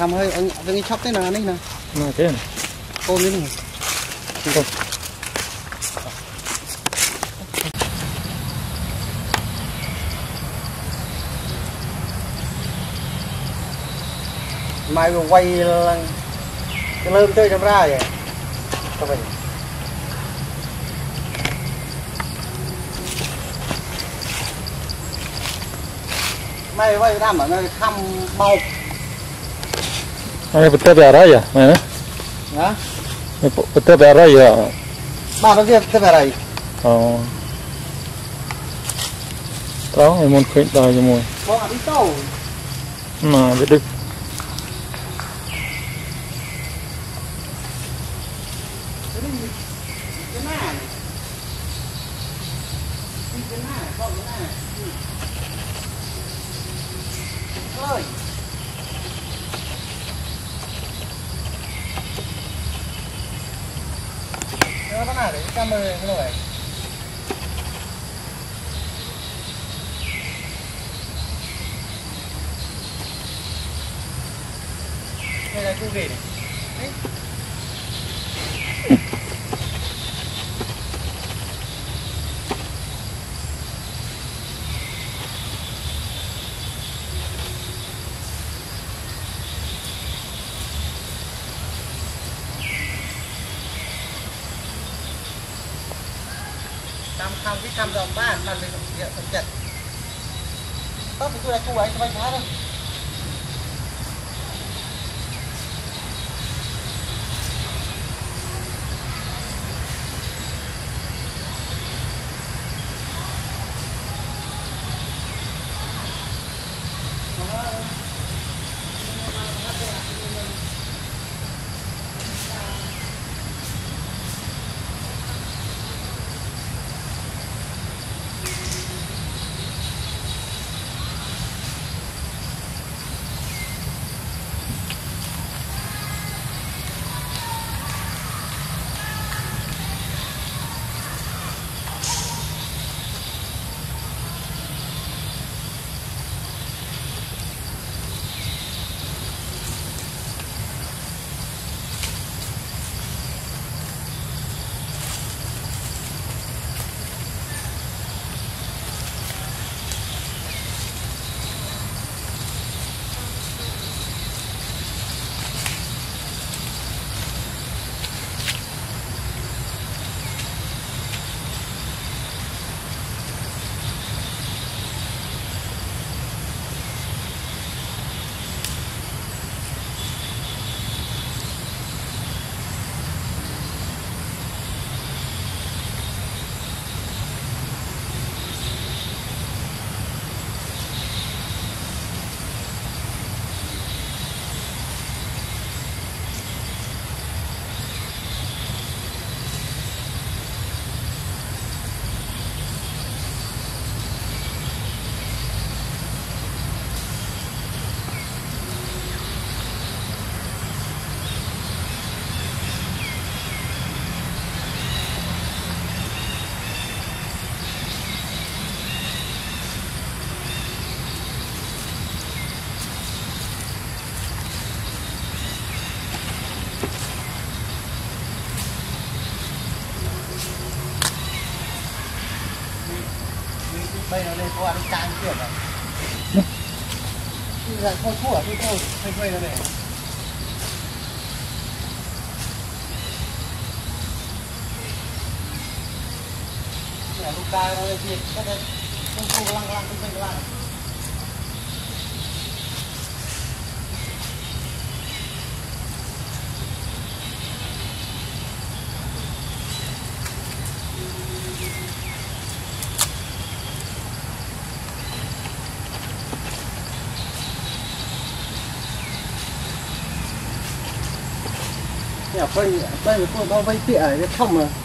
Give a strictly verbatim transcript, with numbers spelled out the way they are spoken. Sampai orang orang cakap ni nak ni nak. Nak ke? Kau ni. Kau. Mai vừa quay lần cái lơm tươi chậm ra vậy. Các bạn. Mai quay ra mà nó khăm mau. Mày bật về rồi à mày nữa. Hả? Mày bật về rồi à. Ba nó kia bật về rồi. Ờ. Tao mày muốn khuyên tao cho mày. Có ăn đi tao. Mà biết được. Thăm cái thăm dòng ba mà mình hiện thực chặt tóc của tôi là chú ấy cho anh phá thôi. Qua đi càng kiểu này, như là con cua thôi thôi, quay quay nó này. Này lúc ca nó thì các cái con cua lăng lăng cũng bình lăng. Bây giờ con vây tỉa không mà